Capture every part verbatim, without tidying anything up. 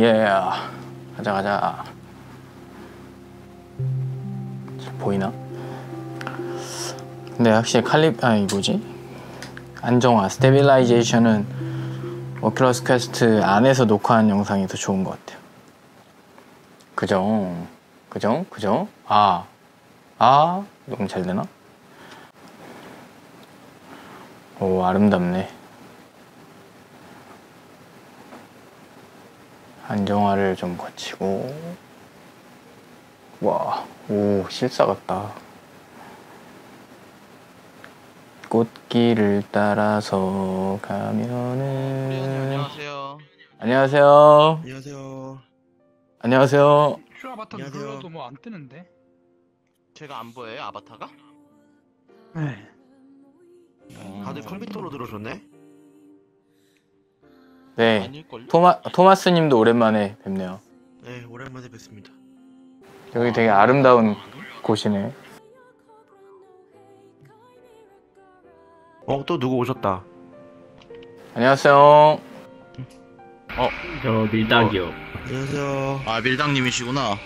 yeah. 가자 가자. 잘 보이나? 근데 확실히 칼리 아니 뭐지? 안정화 스테빌라이제이션은 오큘러스 퀘스트 안에서 녹화한 영상이 더 좋은 것 같아요. 그죠? 그죠? 그죠? 아, 아, 너무 잘 되나? 오, 아름답네. 안정화를 좀 거치고. 와, 오, 실사 같다. 꽃길을 따라서 가면은. 네, 안녕하세요. 안녕하세요. 안녕하세요. 안녕하세요. 큐 아바타 눌러도 뭐 안 뜨는데? 제가 안 보여요, 아바타가? 네. 음... 다들 컴퓨터로 들어오셨네? 네. 아닐걸요? 토마, 토마스님도 오랜만에 뵙네요. 네, 오랜만에 뵙습니다. 여기 되게 아름다운 곳이네. 어, 또 누구 오셨다. 안녕하세요. 어, 저 밀당이요. 어, 안녕하세요. 아, 밀당님이시구나.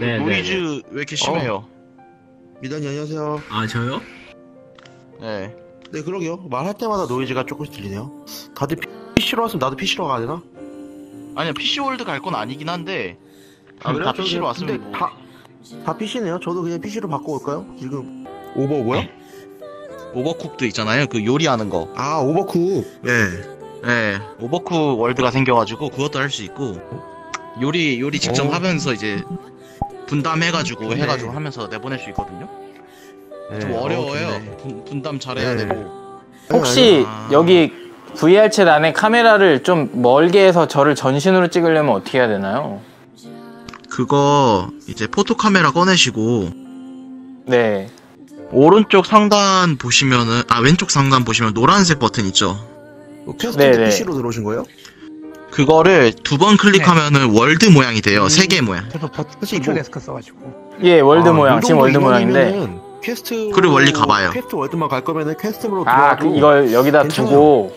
네. 노이즈 네, 네, 왜 이렇게 심해요? 어. 밀당님 안녕하세요. 아, 저요? 네. 네, 그러게요. 말할 때마다 노이즈가 조금씩 들리네요. 다들 피씨로 왔으면 나도 피씨로 가야 되나? 아니요, 피씨월드 갈 건 아니긴 한데. 아, 그래요? 다 피씨로 왔으면 뭐. 다, 다 피씨네요. 저도 그냥 피씨로 바꿔올까요? 지금 오버오버요? 네? 오버쿡도 있잖아요. 그 요리하는 거. 아, 오버쿡. 예. 예. 오버쿡 월드가 생겨가지고 그것도 할 수 있고 요리 요리 직접 오. 하면서 이제 분담해가지고 네. 해가지고 하면서 내보낼 수 있거든요. 네. 좀 어려워요. 어, 분, 분담 잘해야 네. 되고. 혹시 아. 여기 브이알챗 안에 카메라를 좀 멀게 해서 저를 전신으로 찍으려면 어떻게 해야 되나요? 그거 이제 포토 카메라 꺼내시고. 네. 오른쪽 상단 보시면은 아 왼쪽 상단 보시면 노란색 버튼 있죠. 퀘스트 피씨로 들어오신 거예요? 그거를 두 번 클릭하면은 네. 월드 모양이 돼요. 세 개 음, 모양. 저도 버티초 데스크 써가지고. 예, 월드 아, 모양. 지금 월드 모양인데. 퀘스트. 그리고 멀리 가봐요. 퀘스트 월드만 갈 거면은 퀘스트로 들어가고. 아, 그, 이걸 여기다 괜찮아요. 두고.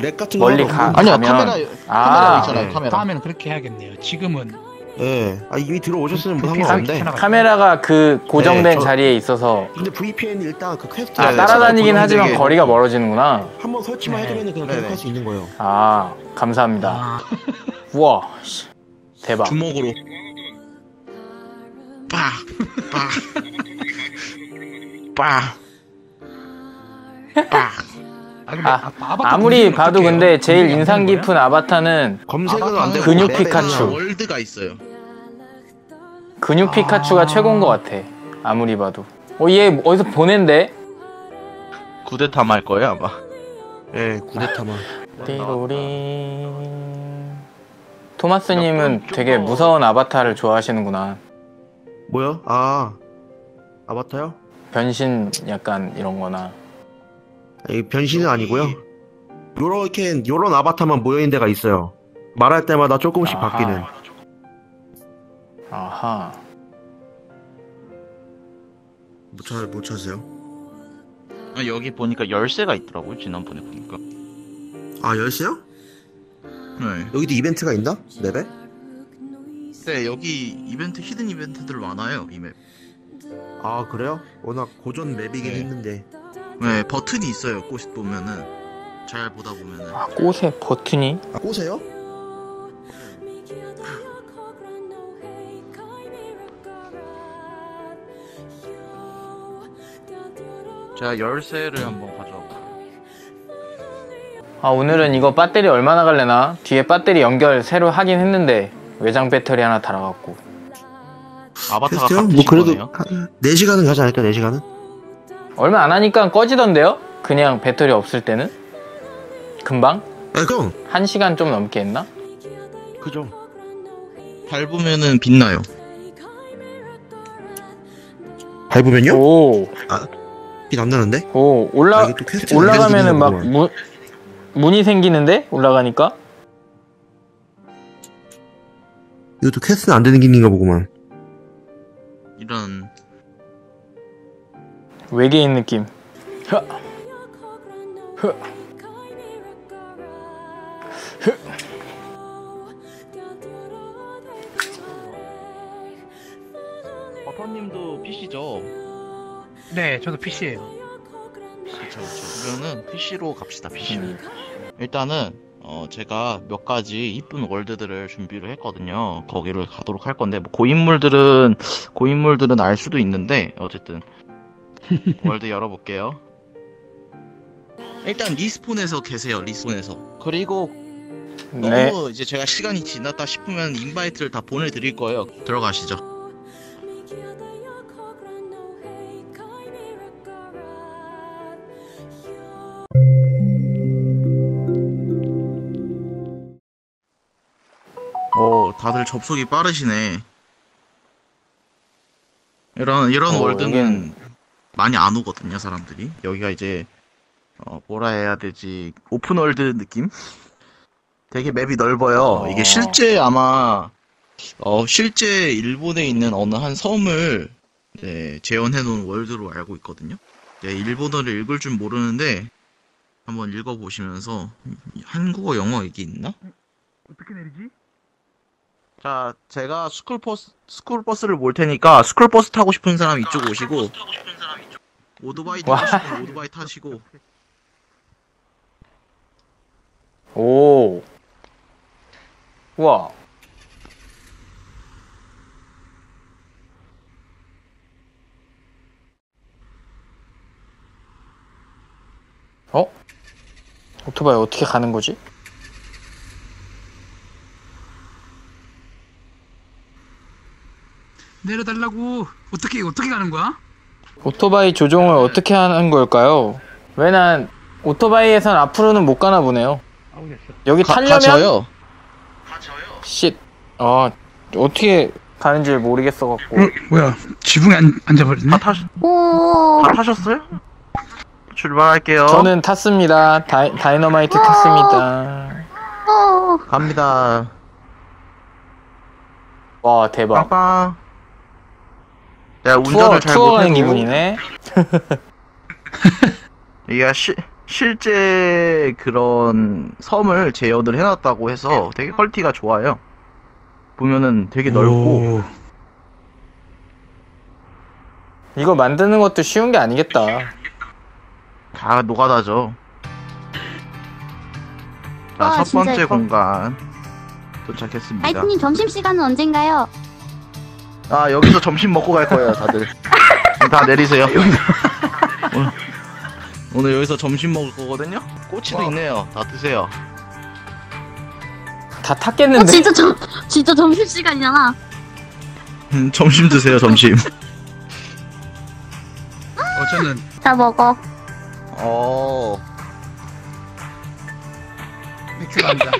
렉 같은 거 멀리 가. 아니요, 카메라 아, 카메라 있잖아요. 네. 카메라. 다음에는 그렇게 해야겠네요. 지금은. 예. 아, 이미 들어오셨으면 뭐 상관없는데. 카메라가 그 고정된 네, 저, 자리에 있어서. 근데 브이피엔은 일단 그 퀘스트. 아, 따라다니긴 하지만 되게... 거리가 멀어지는구나. 한번 설치만 네. 해두면 그냥 계속할 수 있는 거예요. 아, 감사합니다. 아. 우와, 대박. 주먹으로. 빡, 빡, 빡, 빡. 아, 아, 아무리 봐도 근데 제일 인상 깊은 아바타는 검색은 안 되고 근육 피카츄 월드가 있어요. 근육 피카츄가 아... 최고인 것 같아. 아무리 봐도. 어, 얘 어디서 보낸데? 구데타마 할 거예요 아마. 예, 네, 구데타마. 띠로리. 토마스님은 되게 무서운 아바타를 좋아하시는구나. 뭐야? 아, 아바타요? 변신 약간 이런 거나. 이 변신은 아니고요. 요렇게 요런 아바타만 모여있는 데가 있어요. 말할 때마다 조금씩 아하. 바뀌는. 아하. 못 찾, 못 찾으세요? 아, 여기 보니까 열쇠가 있더라고요. 지난번에 보니까. 아, 열쇠요? 네. 여기도 이벤트가 있나? 맵에? 네, 여기 이벤트 히든 이벤트들 많아요. 이 맵. 아, 그래요? 워낙 고전 맵이긴 네. 했는데. 네, 버튼이 있어요. 꽃이 보면은 잘 보다 보면은. 아, 꽃에 버튼이? 아, 꽃에요? 제가 열쇠를 한번 가져와봐. 아, 오늘은 이거 배터리 얼마나 갈래나? 뒤에 배터리 연결 새로 하긴 했는데 외장 배터리 하나 달아갖고. 아바타가 값 뭐 그래도 네 시간은 가지 않을까? 네 시간은? 얼마 안 하니까 꺼지던데요? 그냥 배터리 없을 때는? 금방? 아, 그럼 한 시간 좀 넘게 했나? 그죠. 밟으면은 빛나요. 밟으면요? 오. 아, 빛 안 나는데? 오, 올라, 아, 올라가면은 막 문, 문이 생기는데? 올라가니까? 이것도 퀘스트는 안 되는 기능인가 보구만. 이런... 외계인 느낌. 흐. 흐. 흐. 버터님도 피시죠? 네, 저도 피시예요. 그렇죠, 그렇죠. 그러면은 피시로 갑시다. 피시로. 음. 일단은 어 제가 몇 가지 이쁜 월드들을 준비를 했거든요. 거기를 가도록 할 건데 뭐 고인물들은 고인물들은 알 수도 있는데 어쨌든 월드 열어볼게요. 일단 리스폰에서 계세요. 리스폰에서. 그리고 네. 너무 이제 제가 시간이 지났다 싶으면 인바이트를 다 보내드릴 거예요. 들어가시죠. 오, 다들 접속이 빠르시네. 이런 이런 어, 월드는 여긴... 많이 안 오거든요, 사람들이. 여기가 이제 어, 뭐라 해야 되지? 오픈 월드 느낌? 되게 맵이 넓어요. 이게 실제 아마 어, 실제 일본에 있는 어느 한 섬을 네, 재현해 놓은 월드로 알고 있거든요. 네, 일본어를 읽을 줄 모르는데 한번 읽어 보시면서 한국어 영어 이게 있나? 어떻게 내리지? 자, 제가 스쿨버스 스쿨버스를 몰 테니까 스쿨버스 타고 싶은 사람 이쪽 오시고 오토바이 타시고 오토바이 타시고 오. 우와. 어? 오토바이 어떻게 가는 거지? 내려달라고. 어떻게 어떻게 가는 거야? 오토바이 조종을 어떻게 하는 걸까요? 왜 난 오토바이에선 앞으로는 못 가나 보네요. 여기 가, 타려면 가져요. 쉿. 어, 어떻게 가는지 모르겠어 갖고. 어, 뭐야? 지붕에 안, 앉아버리네. 다 타셨. 다 타셨어요? 출발할게요. 저는 탔습니다. 다이, 다이너마이트 탔습니다. 갑니다. 와, 대박. 빵빵. 내가 운전을 잘 못하는 기분이네. 이게 시, 실제 그런 섬을 재현을 해놨다고 해서 되게 퀄리티가 좋아요. 보면은 되게 넓고. 오. 이거 만드는 것도 쉬운 게 아니겠다. 다 노가다죠. 자, 와, 첫 번째 공간 도착했습니다. 아이쿠님 점심시간은 언젠가요? 아, 여기서 점심 먹고 갈 거예요, 다들. 다 내리세요. 오늘, 오늘 여기서 점심 먹을 거거든요? 꼬치도 와. 있네요. 다 드세요. 다 탔겠는데? 어, 진짜, 점, 진짜 점심시간이잖아. 음, 점심 드세요, 점심. 어, 저는. 다 먹어. 어. 맥주 갑니다.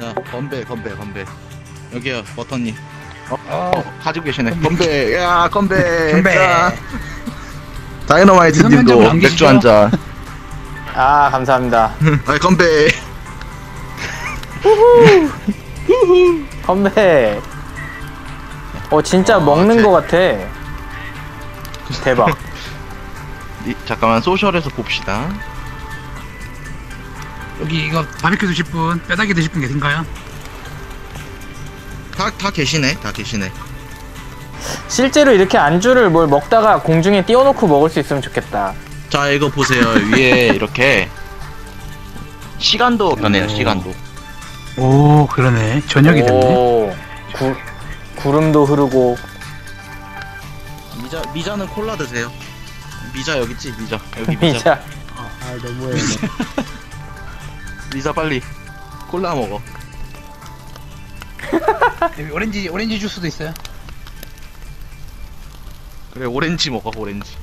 자, 건배, 건배, 건배. 여기요, 버터님. 어, 어, 가지고 계시네. 건배, 야, 건배. 건배. 다이너마이트님도 맥주 한 잔. 아, 감사합니다. 아, 건배. 우후. 우후. 건배. 어, 진짜 어, 먹는 제... 거 같아. 대박. 이, 잠깐만 소셜에서 봅시다. 여기 이거 바비큐 드실 분, 뼈다귀 드실 분 계신가요? 다, 다 계시네, 다 계시네. 실제로 이렇게 안주를 뭘 먹다가 공중에 띄워놓고 먹을 수 있으면 좋겠다. 자, 이거 보세요. 위에 이렇게 시간도 변해요, 시간도. 오, 그러네. 저녁이 됐네. 구, 구름도 흐르고. 미자, 미자는 콜라 드세요. 미자 여기 있지, 미자. 여기 미자. 미자. 아, 아, 너무해. 미자 빨리 콜라 먹어. 여기 오렌지 오렌지 주스도 있어요. 그래, 오렌지 먹어, 오렌지.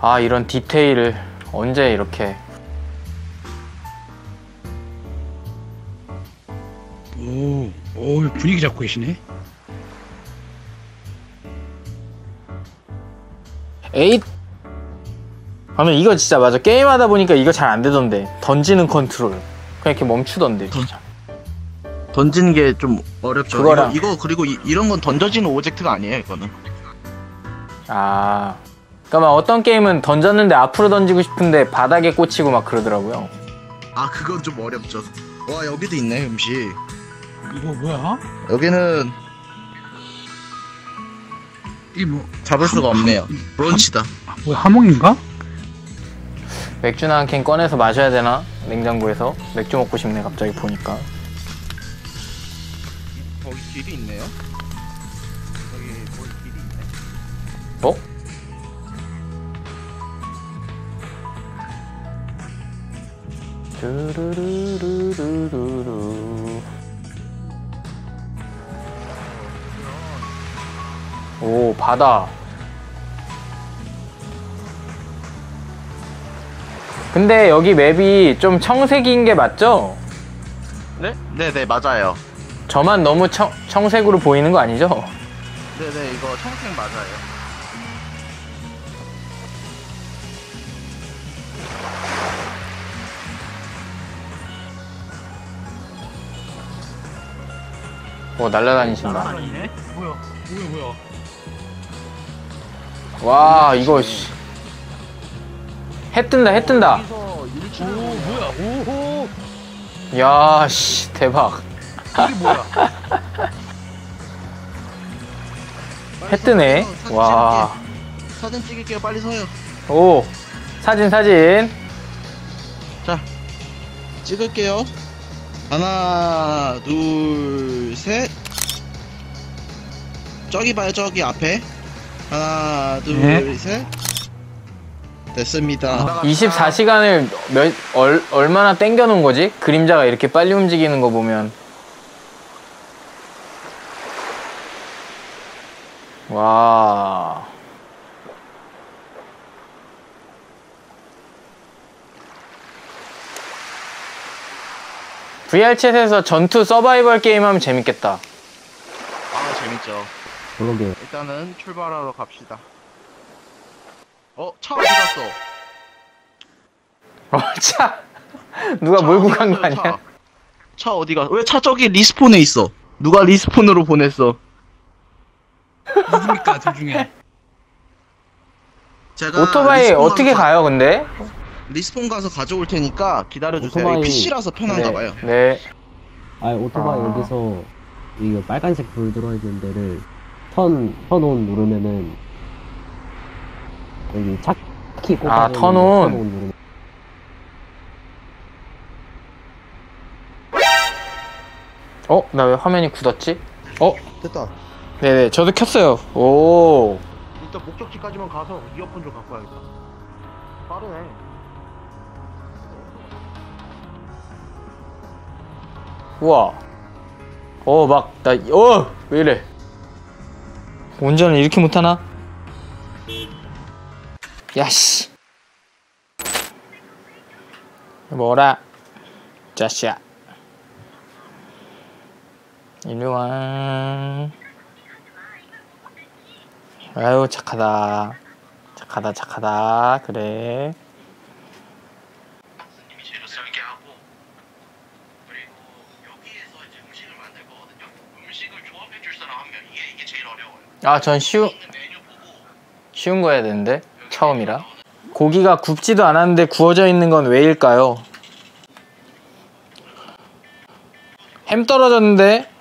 아, 이런 디테일을 언제 이렇게. 오, 오, 분위기 잡고 계시네. 에잇! 아니, 이거 진짜 맞아. 게임하다 보니까 이거 잘 안 되던데. 던지는 컨트롤. 그냥 이렇게 멈추던데, 진짜. 던지는 게 좀 어렵죠. 그거랑... 이거, 이거, 그리고 이, 이런 건 던져지는 오브젝트가 아니에요, 이거는. 아. 그러니까 막 어떤 게임은 던졌는데 앞으로 던지고 싶은데 바닥에 꽂히고 막 그러더라고요. 아 그건 좀 어렵죠. 와 여기도 있네 음식. 이거 뭐야? 여기는 이 뭐 잡을 함, 수가 없네요. 브런치다. 뭐 하몽인가? 맥주나 한 캔 꺼내서 마셔야 되나? 냉장고에서 맥주 먹고 싶네 갑자기 보니까. 거기 길이 있네요. 거기 뭐 길이 있네. 어? 두루루루루루루. 오 바다. 근데 여기 맵이 좀 청색인 게 맞죠? 네? 네네 맞아요. 저만 너무 청, 청색으로 보이는 거 아니죠? 네네 이거 청색 맞아요. 오 날라다니신다. 날아다니네? 뭐야 뭐야 뭐야. 와 이거 씨. 해 뜬다 해 뜬다. 오 뭐야 오호. 야 씨 대박. 이게 뭐야? 해 뜨네. 와. 사진 찍을게요 빨리 서요. 오 사진 사진. 자 찍을게요. 하나 둘 셋. 저기 봐요 저기 앞에. 하나 둘 네. 셋. 됐습니다. 이십사 시간을 몇, 얼, 얼마나 땡겨 놓은 거지? 그림자가 이렇게 빨리 움직이는 거 보면. 와. 브이알챗에서 전투 서바이벌 게임 하면 재밌겠다. 아, 재밌죠. 그러게. 일단은 출발하러 갑시다. 어? 차 어디 갔어? 어? 차? 누가 차 몰고 간 거 아니야? 차, 차 어디 갔어? 왜 차 저기 리스폰에 있어? 누가 리스폰으로 보냈어? 누굽니까 둘 중에? 제가 오토바이 어떻게 가... 가요 근데? 리스폰 가서 가져올 테니까 기다려주세요. 오토바이... 피씨라서 편한가 봐요. 네. 네. 아니 오토바이 아... 여기서 이거 빨간색 불 들어있는 데를 턴, 턴온 누르면은 여기 차키 꽂아서 아 턴온 누르면... 어? 나 왜 화면이 굳었지? 어? 됐다. 네네 저도 켰어요. 오 일단 목적지까지만 가서 이어폰 좀 갖고 와야겠다. 빠르네. 우와 어 막 나 어 왜 이래. 운전을 이렇게 못하나? 야씨 뭐라 자시야 이리와. 아유 착하다 착하다 착하다 그래. 아, 전 쉬운 쉬운 거 해야 되는데 처음이라. 고기가 굽지도 않았는데 구워져 있는 건 왜일까요? 햄 떨어졌는데